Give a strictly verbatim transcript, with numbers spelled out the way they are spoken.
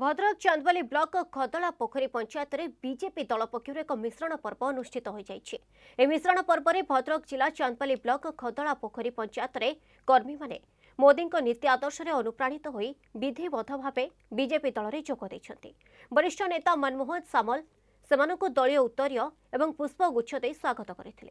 Bhadrak Chandbali block Khadala Pokhari panchayat रे BJP दल पक्षर एक मिश्रण पर्व अनुष्ठित हो जाइए। मिश्रण पर्व में भद्रक जिला चंदवाली ब्लॉक खदला पोखरी पंचायत रे कर्मी माने मोदी को नीति आदर्श रे अनुप्राणित हो विधिवत भाव बीजेपी दल में जोग देते। वरिष्ठ नेता मनमोहन सामल सेमानकु दलीय उत्तरीय और पुष्पगुच्छ स्वागत करते।